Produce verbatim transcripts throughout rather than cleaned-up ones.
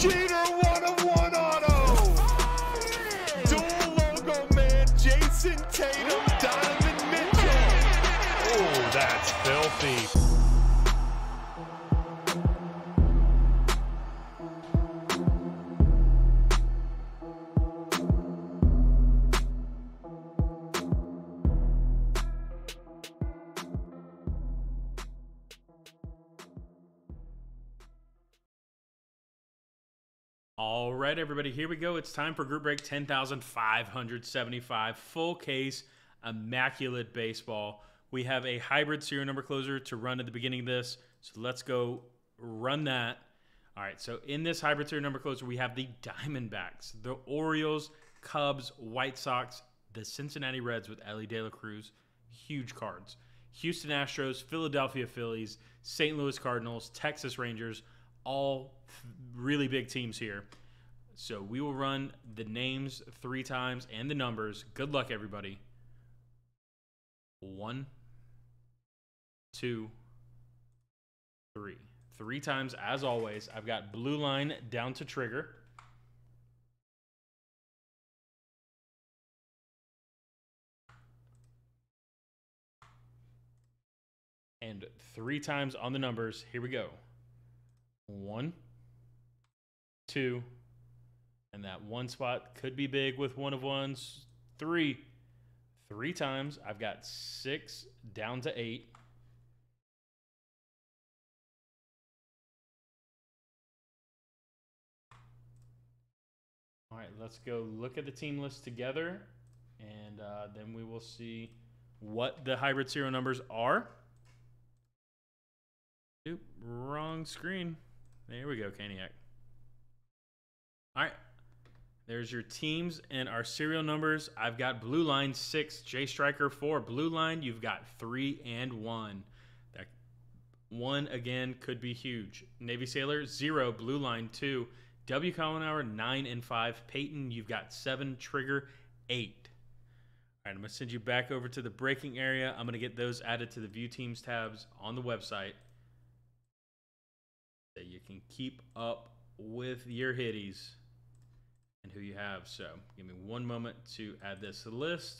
Cheater one oh one auto. Dual logo man, Jason Tatum, Donovan Mitchell. Oh, that's filthy. All right, everybody, here we go. It's time for group break ten thousand five hundred seventy-five, full case, immaculate baseball. We have a hybrid serial number closer to run at the beginning of this, so let's go run that. All right, so in this hybrid serial number closer, we have the Diamondbacks, the Orioles, Cubs, White Sox, the Cincinnati Reds with Elly De La Cruz, huge cards, Houston Astros, Philadelphia Phillies, Saint Louis Cardinals, Texas Rangers, all really big teams here. So we will run the names three times and the numbers. Good luck, everybody. One, two, three. Three times, as always. I've got blue line down to trigger. And three times on the numbers. Here we go. One, two, and that one spot could be big with one of ones. Three. Three times. I've got six down to eight. All right, let's go look at the team list together, and uh, then we will see what the hybrid serial numbers are. Oop, wrong screen. There we go, Caniac. All right, there's your teams and our serial numbers. I've got blue line six, J Striker four. Blue line, you've got three and one. That one again could be huge. Navy Sailor zero, blue line two. W Collenauer nine and five. Peyton, you've got seven. Trigger eight. All right, I'm gonna send you back over to the breaking area. I'm gonna get those added to the View Teams tabs on the website, so you can keep up with your hitties and who you have. So give me one moment to add this to the list.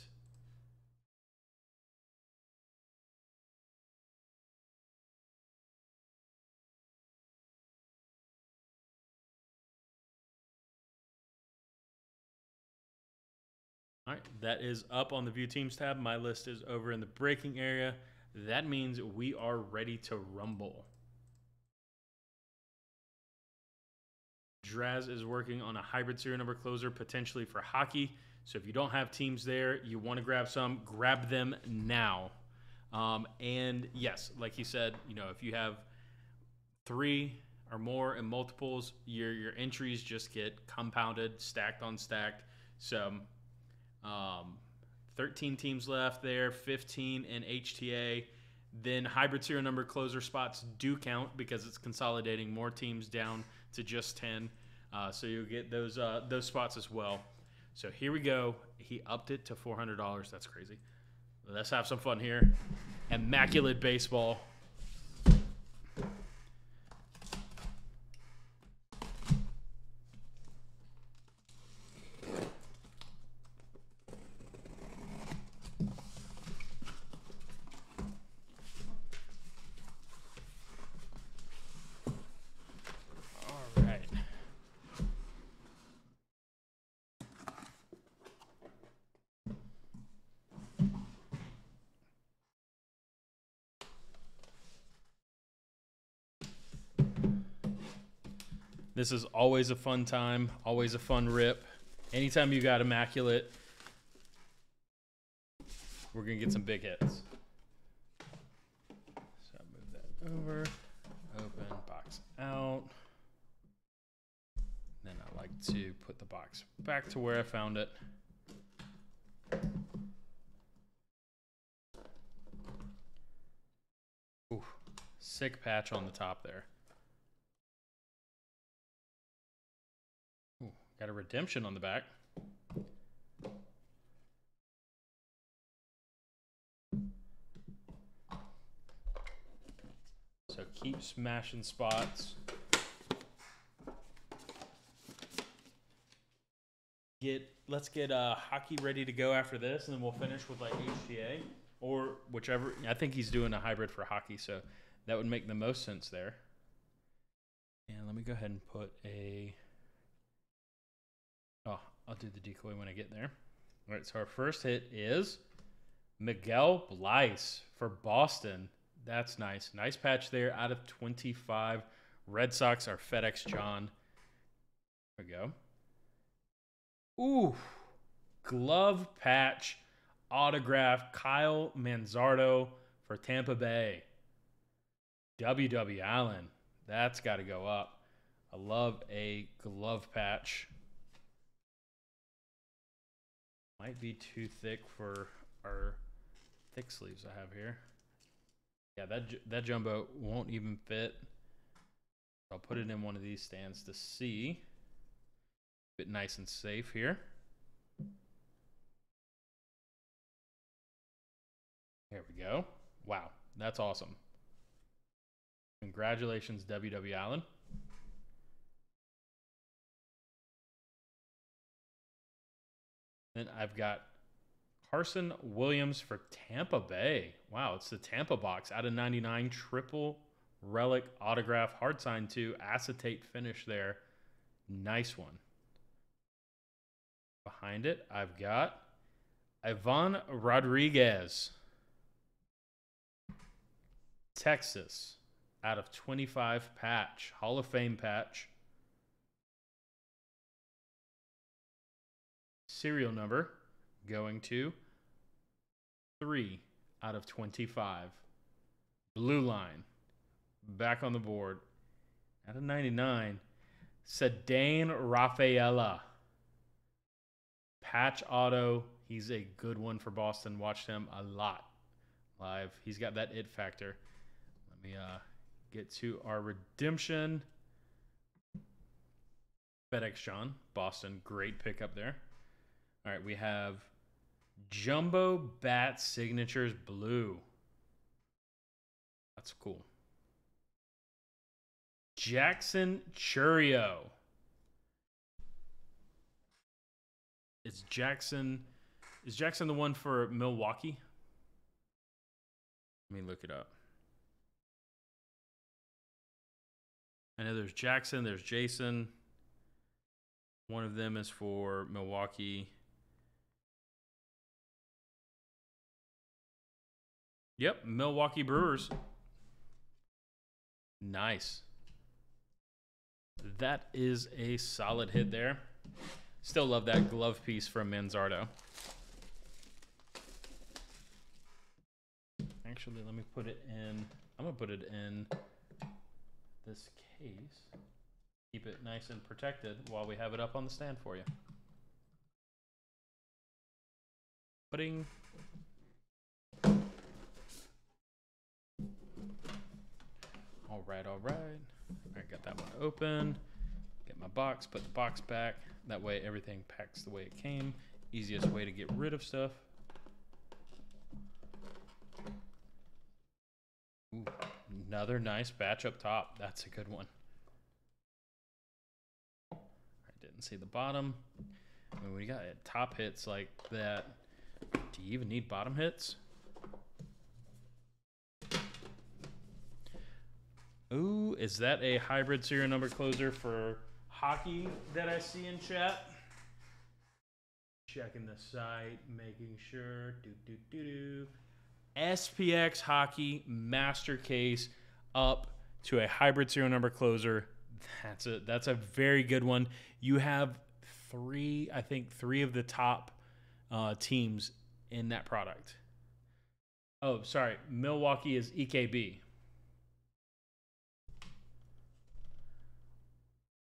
All right, that is up on the View Teams tab. My list is over in the breaking area. That means we are ready to rumble. Draz is working on a hybrid serial number closer potentially for hockey. So if you don't have teams there, you want to grab some, grab them now. Um, and yes, like he said, you know, if you have three or more in multiples, your your entries just get compounded, stacked on stacked. So um, thirteen teams left there, fifteen in H T A. Then hybrid serial number closer spots do count because it's consolidating more teams down to just ten. Uh, so you'll get those uh, those spots as well. So here we go. He upped it to four hundred dollars. That's crazy. Let's have some fun here. Immaculate baseball. This is always a fun time, always a fun rip. Anytime you got immaculate, we're going to get some big hits. So I'll move that over, open, box out. Then I like to put the box back to where I found it. Ooh, sick patch on the top there. Got a redemption on the back. So keep smashing spots. get let's get uh, hockey ready to go after this, and then we'll finish with like H G A or whichever. I think he's doing a hybrid for hockey, so that would make the most sense there. And let me go ahead and put a. Oh, I'll do the decoy when I get there. All right, so our first hit is Miguel Bleis for Boston. That's nice. Nice patch there out of twenty-five. Red Sox are FedEx John. There we go. Ooh, glove patch autograph Kyle Manzardo for Tampa Bay. W W Allen. That's got to go up. I love a glove patch. Might be too thick for our thick sleeves I have here. Yeah, that that jumbo won't even fit. I'll put it in one of these stands to see. Bit nice and safe here. There we go. Wow, that's awesome. Congratulations, W W Allen. Then I've got Carson Williams for Tampa Bay. Wow, it's the Tampa box out of ninety-nine, triple relic autograph, hard signed to acetate finish there. Nice one. Behind it, I've got Ivan Rodriguez, Texas, out of twenty-five patch, Hall of Fame patch. Serial number going to three out of twenty-five. Blue line back on the board out of ninety-nine. Sedane Rafaela patch auto. He's a good one for Boston. Watched him a lot live. He's got that it factor. Let me uh, get to our redemption. FedEx John, Boston, great pickup there. All right, we have Jumbo Bat Signatures Blue. That's cool. Jackson Chourio. Is Jackson, is Jackson the one for Milwaukee? Let me look it up. I know there's Jackson, there's Jason. One of them is for Milwaukee. Yep, Milwaukee Brewers. Nice. That is a solid hit there. Still love that glove piece from Manzardo. Actually, let me put it in. I'm going to put it in this case. Keep it nice and protected while we have it up on the stand for you. Putting... All right, all right. All right, got that one open. Get my box, put the box back. That way everything packs the way it came. Easiest way to get rid of stuff. Ooh, another nice batch up top. That's a good one. I didn't see the bottom. I mean, we got top hits like that. Do you even need bottom hits? Ooh, is that a hybrid serial number closer for hockey that I see in chat? Checking the site, making sure. Do, do, do, do. S P X Hockey Master Case up to a hybrid serial number closer. That's a, that's a very good one. You have three, I think, three of the top uh, teams in that product. Oh, sorry. Milwaukee is E K B.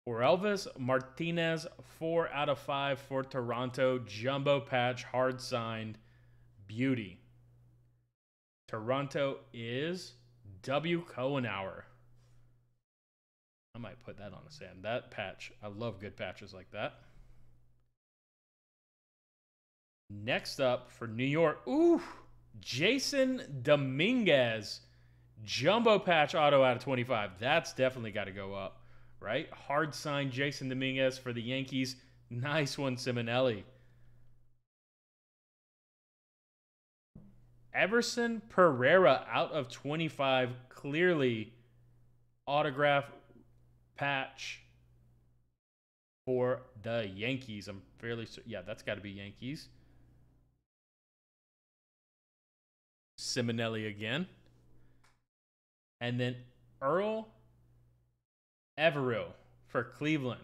Orelvis Martinez, four out of five for Toronto. Jumbo patch, hard signed, beauty. Toronto is W. Cohenauer. I might put that on the stand. That patch, I love good patches like that. Next up for New York, ooh, Jasson Dominguez. Jumbo patch auto out of twenty-five. That's definitely got to go up. Right? Hard signed Jasson Dominguez for the Yankees. Nice one, Simonelli. Everson Pereira out of twenty-five. Clearly autograph patch for the Yankees. I'm fairly certain. Yeah, that's got to be Yankees. Simonelli again. And then Earl Everill for Cleveland.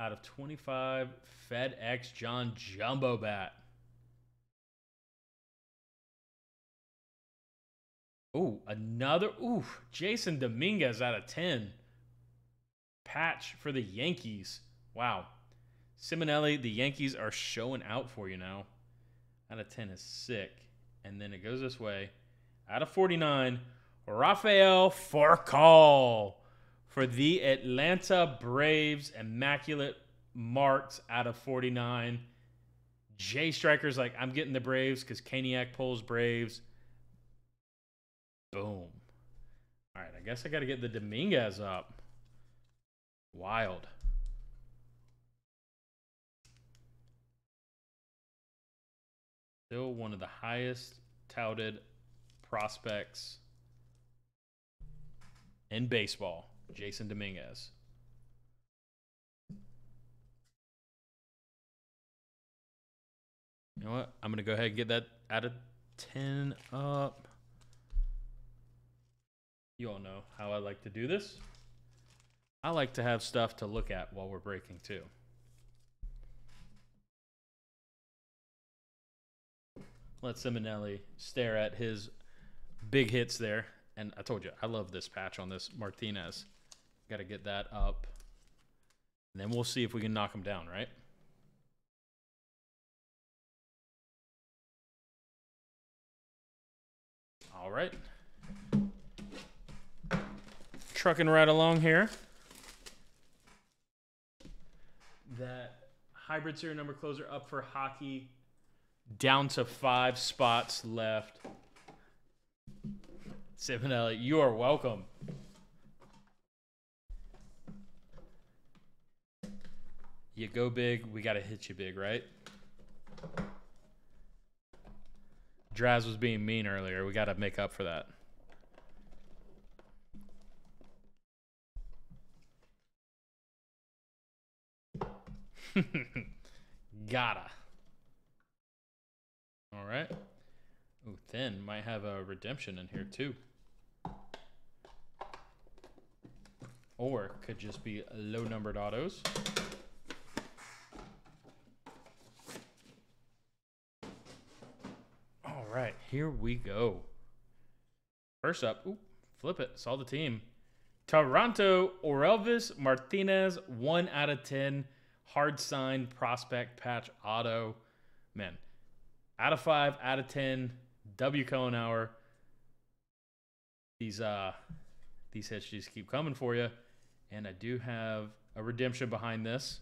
Out of twenty-five, FedEx John Jumbo Bat. Ooh, another. Ooh, Jasson Dominguez out of ten. Patch for the Yankees. Wow. Simonelli, the Yankees are showing out for you now. Out of ten is sick. And then it goes this way. Out of forty-nine, Rafael Furcal for the Atlanta Braves. Immaculate marks out of forty-nine. Jay Striker's like, I'm getting the Braves because Kaniak pulls Braves. Boom. All right, I guess I got to get the Dominguez up. Wild. Still one of the highest touted prospects in baseball, Jasson Dominguez. You know what? I'm going to go ahead and get that out of ten up. You all know how I like to do this. I like to have stuff to look at while we're breaking too. Let Simonelli stare at his big hits there. And I told you, I love this patch on this Martinez. Got to get that up. And then we'll see if we can knock him down, right? All right. Trucking right along here. That hybrid serial number closer up for hockey. Down to five spots left. Simonelli, you are welcome. You go big, we got to hit you big, right? Draz was being mean earlier. We got to make up for that. Gotta. All right. Ooh, thin. Might have a redemption in here, too. Or could just be low-numbered autos. All right. Here we go. First up. Ooh, flip it. Saw the team. Toronto, Orelvis Martinez, one out of ten. Hard signed prospect patch auto. Man. Out of five, out of ten, W. Cohenauer. These uh, these hits just keep coming for you, and I do have a redemption behind this.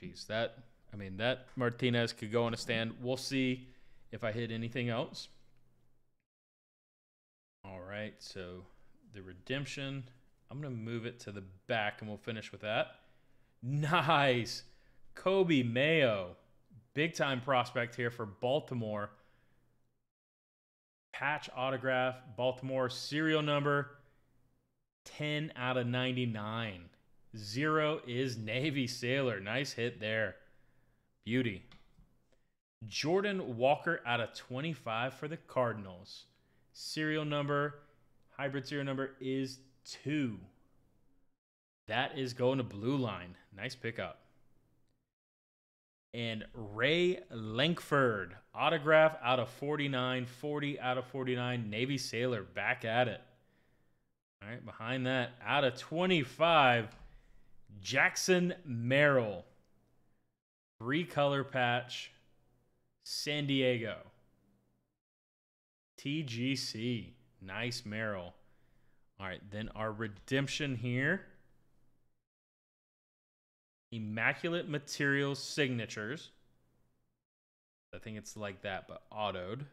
Jeez, that I mean that Martinez could go on a stand. We'll see if I hit anything else. All right, so the redemption. I'm gonna move it to the back, and we'll finish with that. Nice, Coby Mayo. Big-time prospect here for Baltimore. Patch autograph, Baltimore serial number, ten out of ninety-nine. Zero is Navy Sailor. Nice hit there. Beauty. Jordan Walker out of twenty-five for the Cardinals. Serial number, hybrid serial number is two. That is going to Blue Line. Nice pickup. And Ray Lankford, autograph out of forty-nine, forty out of forty-nine, Navy Sailor, back at it. All right, behind that, out of twenty-five, Jackson Merrill, three-color patch, San Diego, T G C, nice Merrill. All right, then our redemption here. Immaculate Materials Signatures. I think it's like that, but autoed.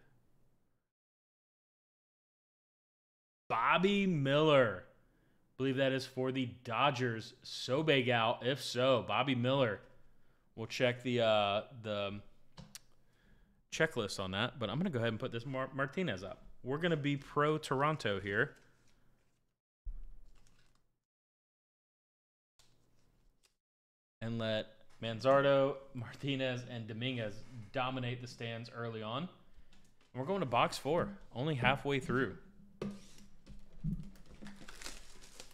Bobby Miller. believe that is for the Dodgers. Sobeg out. If so, Bobby Miller. We'll check the uh, the checklist on that. But I'm going to go ahead and put this Mar Martinez up. We're going to be pro Toronto here. And let Manzardo, Martinez, and Dominguez dominate the stands early on. And we're going to box four, only halfway through.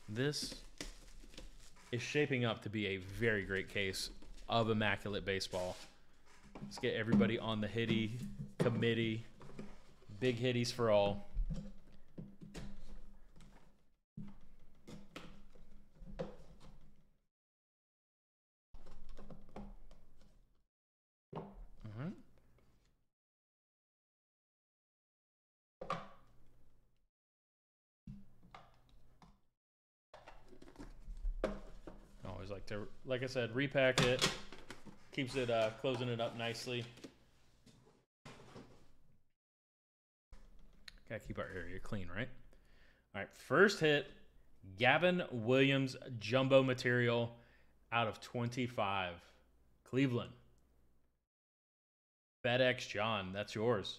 This is shaping up to be a very great case of immaculate baseball. Let's get everybody on the hitty committee. Big hitties for all. Like to, like I said, repack it, keeps it uh, closing it up nicely. Gotta keep our area clean, right? All right, first hit, Gavin Williams jumbo material out of twenty-five, Cleveland. FedEx John, that's yours.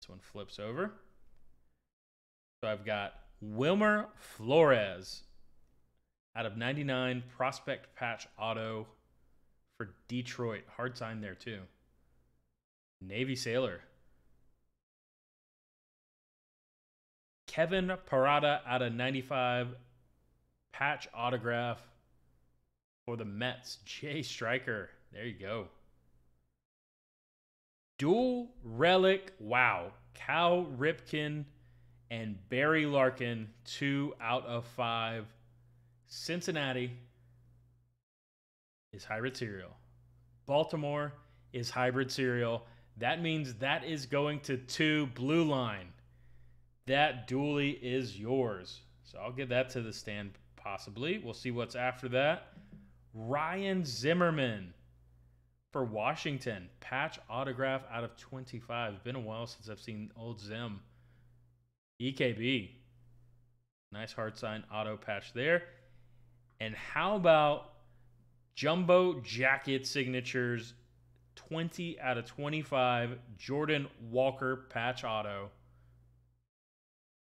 This one flips over. So I've got Wilmer Flores out of ninety-nine, prospect patch auto for Detroit. Hard sign there, too. Navy Sailor. Kevin Parada out of ninety-five, patch autograph for the Mets. Jay Stryker. There you go. Dual relic. Wow. Cal Ripken and Barry Larkin, two out of five. Cincinnati is hybrid cereal. Baltimore is hybrid cereal. That means that is going to two blue line. That dually is yours. So I'll give that to the stand possibly. We'll see what's after that. Ryan Zimmerman for Washington. Patch autograph out of twenty-five. Been a while since I've seen old Zim. E K B. Nice hard sign auto patch there. And how about Jumbo Jacket Signatures, twenty out of twenty-five, Jordan Walker patch auto.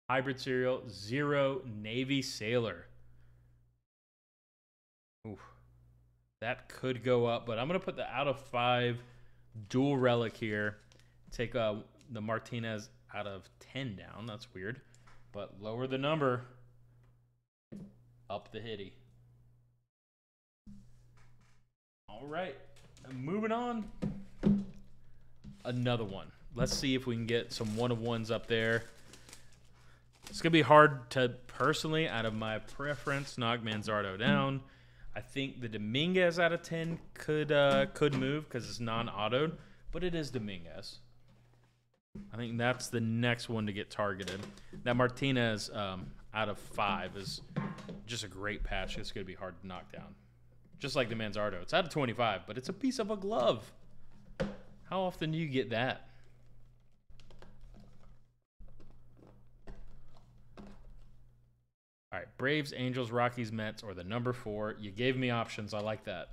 Hybrid cereal, zero, Navy Sailor. Oof. That could go up, but I'm going to put the out of five dual relic here. Take uh, the Martinez out of ten down. That's weird. But lower the number, up the hitty. All right, moving on. Another one. Let's see if we can get some one-of-ones up there. It's going to be hard to personally, out of my preference, knock Manzardo down. I think the Dominguez out of ten could, uh, could move because it's non-autoed, but it is Dominguez. I think that's the next one to get targeted. That Martinez um, out of five is just a great patch. It's going to be hard to knock down. Just like the Manzardo. It's out of twenty-five, but it's a piece of a glove. How often do you get that? All right. Braves, Angels, Rockies, Mets, or the number four. You gave me options. I like that.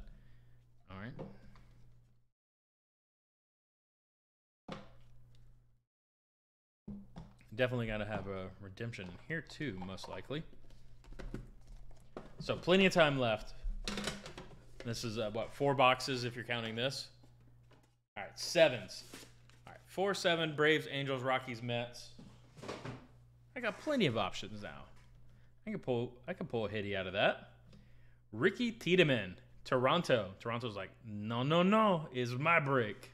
All right. Definitely got to have a redemption in here, too, most likely. So plenty of time left. This is, uh, what, four boxes if you're counting this? All right, sevens. All right, four, seven, Braves, Angels, Rockies, Mets. I got plenty of options now. I can pull, I can pull a hitty out of that. Ricky Tiedemann, Toronto. Toronto's like, no, no, no, is my break.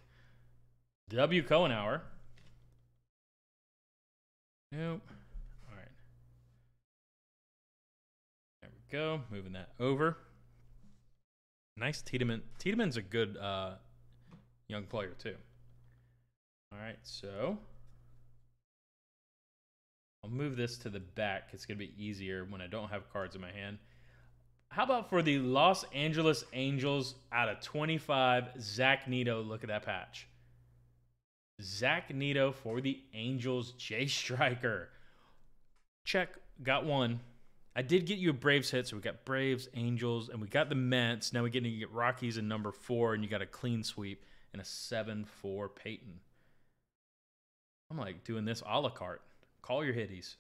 W. Cohenauer. Nope. All right. There we go. Moving that over. Nice Tiedemann. Tiedemann's a good uh, young player, too. All right, so I'll move this to the back. It's going to be easier when I don't have cards in my hand. How about for the Los Angeles Angels out of twenty-five, Zach Neto? Look at that patch. Zach Neto for the Angels, Jay Stryker. Check, got one. I did get you a Braves hit, so we got Braves, Angels, and we got the Mets. Now we're getting to get Rockies in number four, and you got a clean sweep and a seven four Peyton. I'm like doing this a la carte. Call your hitties.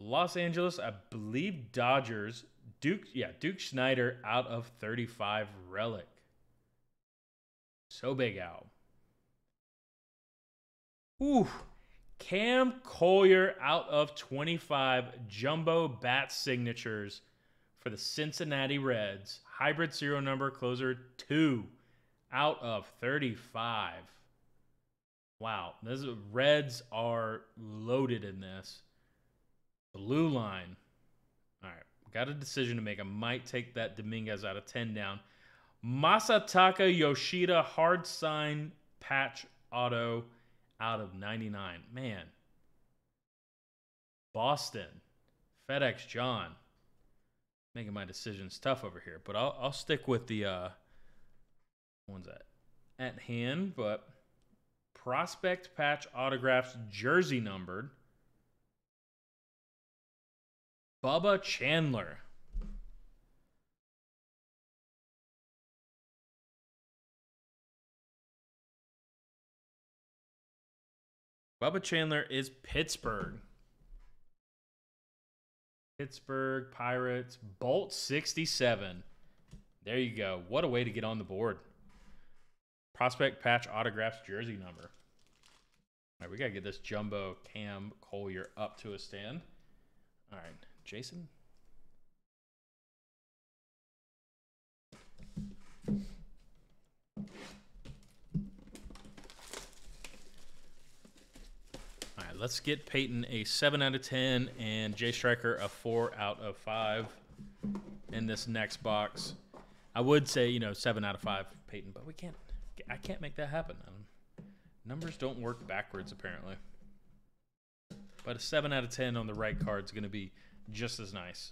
Los Angeles, I believe Dodgers. Duke, yeah, Duke Snider out of thirty-five relic. So big out. Ooh. Cam Collier out of twenty-five jumbo bat signatures for the Cincinnati Reds. Hybrid serial number closer two out of thirty-five. Wow, those Reds are loaded in this. Blue line. All right, got a decision to make. I might take that Dominguez out of ten down. Masataka Yoshida hard sign patch auto out of ninety-nine. Man. Boston. FedEx John. Making my decisions tough over here. But I'll, I'll stick with the uh, ones that at hand. But prospect patch autographs jersey numbered. Bubba Chandler. Bubba Chandler is Pittsburgh. Pittsburgh Pirates. Bolt sixty-seven. There you go. What a way to get on the board. Prospect patch autographs jersey number. All right, we got to get this jumbo Cam Collier up to a stand. All right, Jason. Let's get Peyton a seven out of ten and Jay Stryker a four out of five in this next box. I would say, you know, seven out of five Peyton, but we can't. I can't make that happen. Um, numbers don't work backwards, apparently. But a seven out of ten on the right card is going to be just as nice.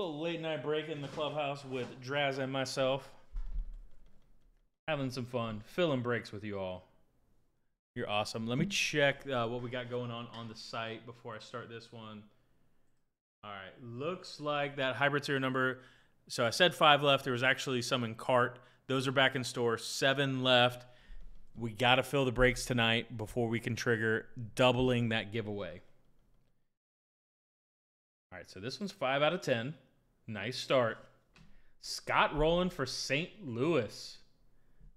Little late night break in the clubhouse with Draz and myself. Having some fun. Filling breaks with you all. You're awesome. Let me check uh, what we got going on on the site before I start this one. All right. Looks like that hybrid serial number. So I said five left. There was actually some in cart. Those are back in store. Seven left. We got to fill the breaks tonight before we can trigger doubling that giveaway. All right. So this one's five out of ten. Nice start. Scott Rowland for Saint Louis.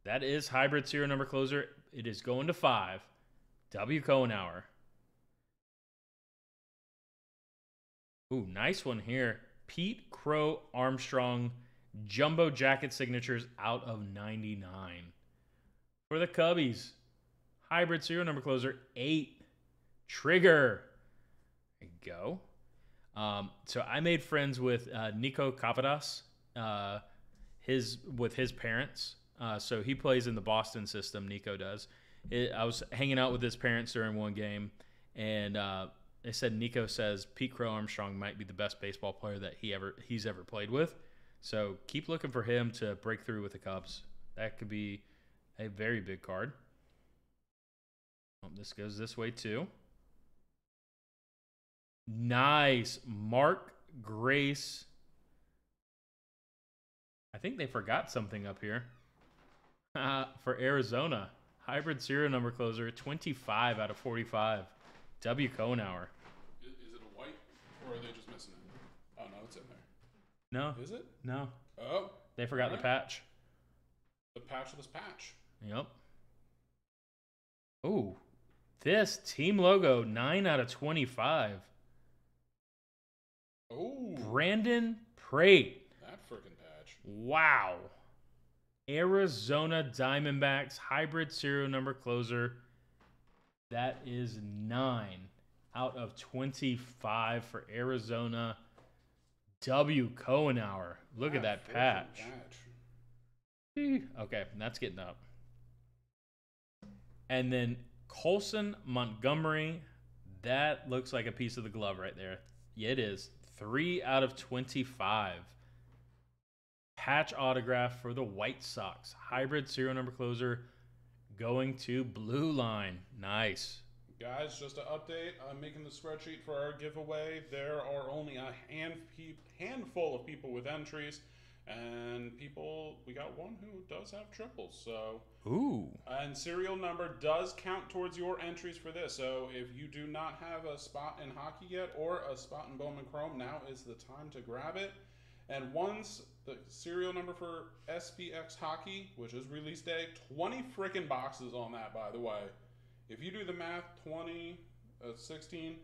That is hybrid serial number closer. It is going to five. W. Cohenauer. Ooh, nice one here. Pete Crow Armstrong. Jumbo jacket signatures out of ninety-nine. For the Cubbies. Hybrid serial number closer eight. Trigger. There you go. Um, so I made friends with uh, Nico Cavadas, uh, his with his parents. Uh, so he plays in the Boston system. Nico does. It, I was hanging out with his parents during one game, and uh, they said Nico says Pete Crow Armstrong might be the best baseball player that he ever he's ever played with. So keep looking for him to break through with the Cubs. That could be a very big card. Oh, this goes this way too. Nice. Mark Grace. I think they forgot something up here. Uh, for Arizona. Hybrid serial number closer. twenty-five out of forty-five. W. Cohenauer. Is, is it a white? Or are they just missing it? Oh, no. It's in there. No. Is it? No. Oh. They forgot right. the patch. The patchless patch. Yep. Ooh. This team logo, nine out of twenty-five. Oh. Brandon Prate. That freaking patch. Wow. Arizona Diamondbacks, hybrid serial number closer. That is nine out of twenty-five for Arizona. W. Cohenauer. Look that at that patch. patch. Okay, that's getting up. And then Colson Montgomery, that looks like a piece of the glove right there. Yeah, it is. three out of twenty-five. Patch autograph for the White Sox. Hybrid serial number closer going to Blue Line. Nice. Guys, just an update. I'm making the spreadsheet for our giveaway. There are only a hand handful of people with entries. And people, we got one who does have triples. So, ooh. And serial number does count towards your entries for this. So if you do not have a spot in hockey yet or a spot in Bowman Chrome, now is the time to grab it. And once the serial number for S P X Hockey, which is release day, twenty frickin' boxes on that, by the way. If you do the math, twenty, uh, sixteen,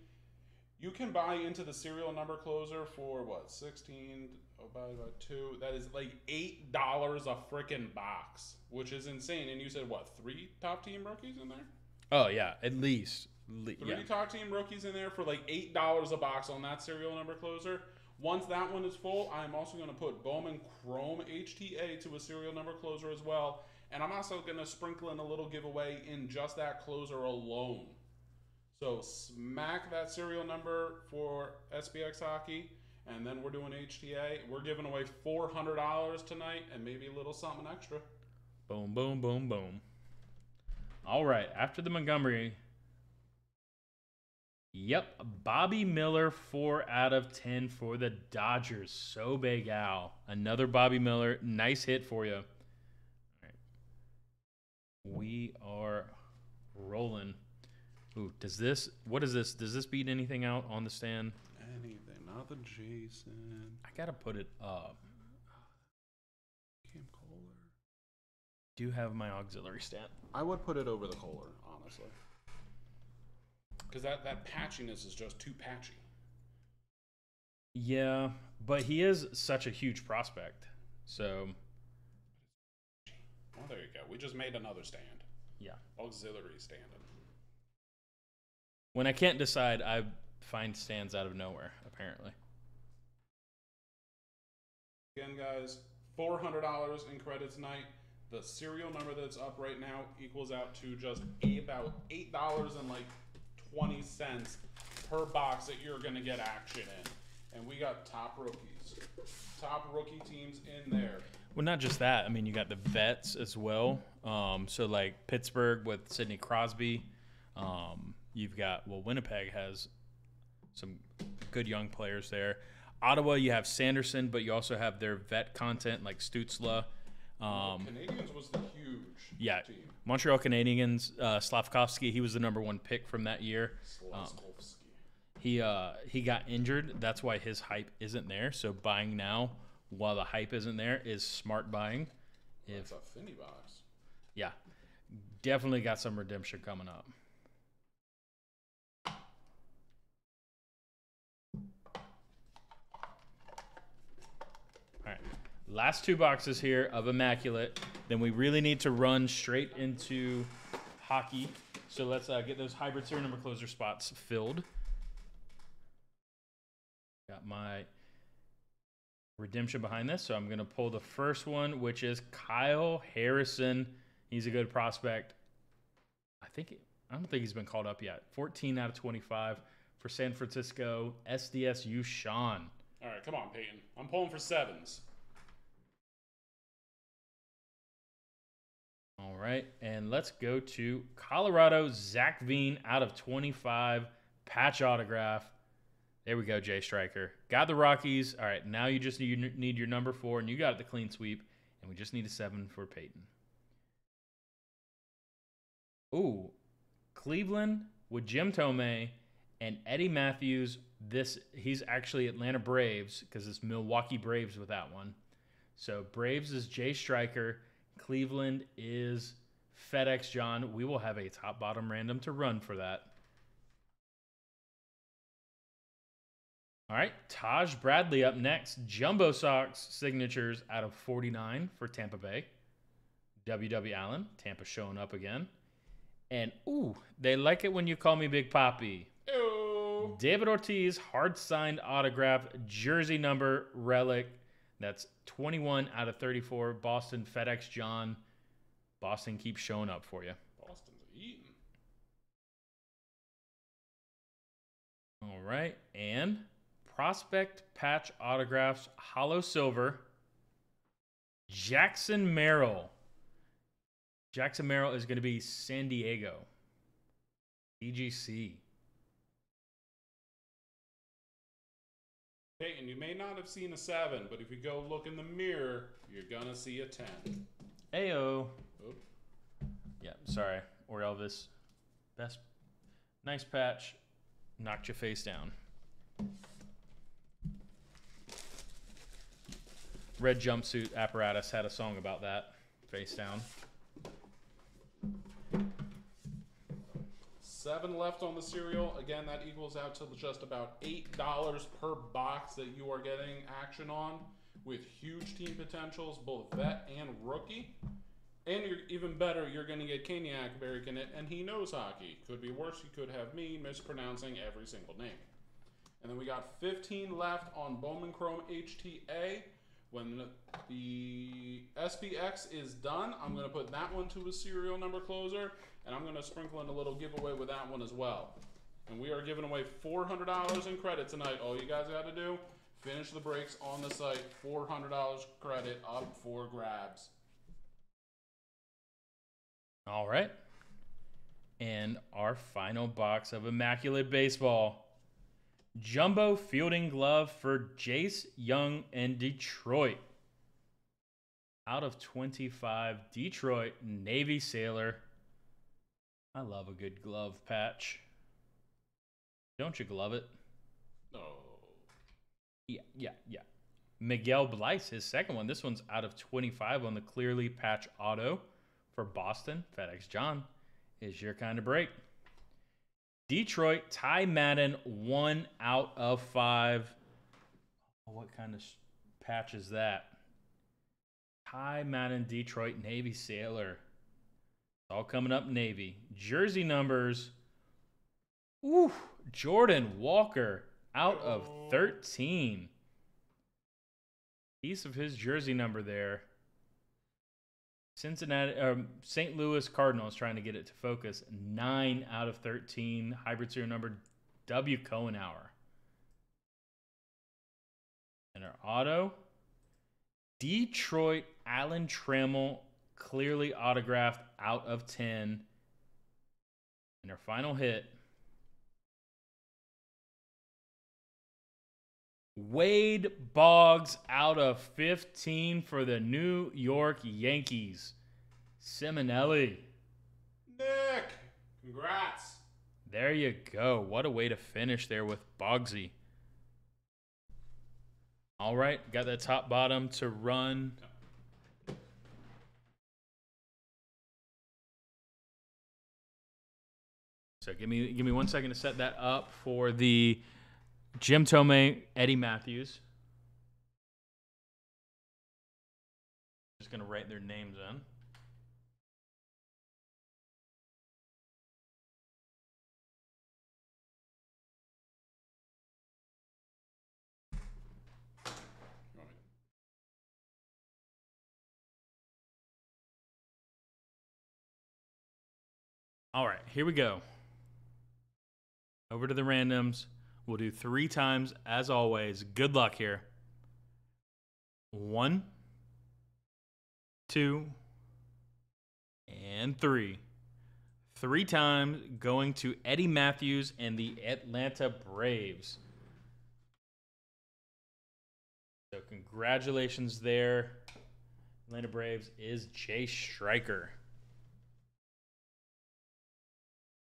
you can buy into the serial number closer for, what, sixteen divided by two? That is like eight dollars a frickin' box, which is insane. And you said, what, three top team rookies in there? Oh, yeah, at least. Le three yeah. top team rookies in there for like eight dollars a box on that serial number closer. Once that one is full, I'm also going to put Bowman Chrome H T A to a serial number closer as well. And I'm also going to sprinkle in a little giveaway in just that closer alone. So smack that serial number for S B X Hockey, and then we're doing H T A. We're giving away four hundred dollars tonight and maybe a little something extra. Boom, boom, boom, boom. All right, after the Montgomery... Yep, Bobby Miller, four out of ten for the Dodgers. So big, Al. Another Bobby Miller. Nice hit for you. All right. We are rolling. Ooh, does this, what is this? Does this beat anything out on the stand? Anything, not the Jason. I got to put it up. Cam Collier. Do you have my auxiliary stat? I would put it over the Collier, honestly. Because that, that patchiness is just too patchy. Yeah, but he is such a huge prospect. So. Well, there you go. We just made another stand. Yeah. Auxiliary stand. When I can't decide, I find stands out of nowhere, apparently. Again, guys, four hundred dollars in credits night. The serial number that's up right now equals out to just about eight dollars and like twenty cents per box that you're going to get action in. And we got top rookies. Top rookie teams in there. Well, not just that. I mean, you got the vets as well. Um, so, like, Pittsburgh with Sidney Crosby. Um, you've got, well, Winnipeg has some good young players there. Ottawa, you have Sanderson, but you also have their vet content, like Stutzla. Um, Canadians was the huge yeah, team. Montreal Canadiens, uh, Slafkovsky, he was the number one pick from that year. Um, he uh, he got injured. That's why his hype isn't there. So buying now while the hype isn't there is smart buying. It's well, a Finny box. Yeah. Definitely got some redemption coming up. Last two boxes here of Immaculate. Then we really need to run straight into hockey. So let's uh, get those hybrid serial number closer spots filled. Got my redemption behind this. So I'm going to pull the first one, which is Kyle Harrison. He's a good prospect. I think he, I don't think he's been called up yet. fourteen out of twenty-five for San Francisco, S D S U Sean. All right, come on, Peyton. I'm pulling for sevens. All right, and let's go to Colorado, Zach Veen, out of twenty-five, patch autograph. There we go, Jay Stryker. Got the Rockies. All right, now you just need your number four, and you got the clean sweep, and we just need a seven for Peyton. Ooh, Cleveland with Jim Thome and Eddie Mathews. This, he's actually Atlanta Braves because it's Milwaukee Braves with that one. So Braves is Jay Stryker. Cleveland is FedEx John. We will have a top bottom random to run for that. All right, Taj Bradley up next. Jumbo Sox signatures out of forty-nine for Tampa Bay. W W Allen, Tampa showing up again. And, ooh, they like it when you call me Big Papi. Ew. David Ortiz, hard-signed autograph, jersey number, relic. That's twenty-one out of thirty-four. Boston, FedEx John. Boston keeps showing up for you. Boston's eating. right. And prospect patch autographs, hollow silver. Jackson Merrill. Jackson Merrill is going to be San Diego. D G C. Okay, and you may not have seen a seven, but if you go look in the mirror, you're going to see a ten. Ayo. Oop. Yeah, sorry. Orelvis. Best. Nice patch. Knocked your face down. Red Jumpsuit Apparatus had a song about that. Face down. Seven left on the cereal. Again, that equals out to just about eight dollars per box that you are getting action on, with huge team potentials, both vet and rookie. And you're, even better, you're going to get Kenyak Barrick in it, and he knows hockey. Could be worse, he could have me mispronouncing every single name. And then we got fifteen left on Bowman Chrome H T A. When the S P X is done, I'm going to put that one to a serial number closer, and I'm going to sprinkle in a little giveaway with that one as well. And we are giving away four hundred dollars in credit tonight. All you guys got to do, finish the breaks on the site. four hundred dollars credit up for grabs. All right. And our final box of Immaculate Baseball. Jumbo Fielding Glove for Jace Young and Detroit. Out of twenty-five, Detroit Navy Sailor. I love a good glove patch. Don't you glove it? No. Oh. Yeah, yeah, yeah. Miguel Bleis, his second one. This one's out of twenty-five on the Clearly Patch Auto for Boston. FedEx John is your kind of break. Detroit, Ty Madden, one out of five. What kind of patch is that? Ty Madden, Detroit, Navy Sailor. It's all coming up Navy. Jersey numbers. Ooh, Jordan Walker, out oh. of thirteen. Piece of his jersey number there. Cincinnati, um, Saint Louis Cardinals trying to get it to focus. Nine out of thirteen. Hybrid serial number W. Cohenauer. And our auto. Detroit, Alan Trammell, clearly autographed out of ten. And our final hit. Wade Boggs out of fifteen for the New York Yankees. Simonelli. Nick, congrats. There you go. What a way to finish there with Boggsy. All right, got that top bottom to run. So give me give me one second to set that up for the Jim Thome, Eddie Mathews. Just going to write their names in. All right, here we go. Over to the randoms. We'll do three times, as always. Good luck here. One, two, and three. Three times going to Eddie Mathews and the Atlanta Braves. So congratulations there. Atlanta Braves is Jay Stryker.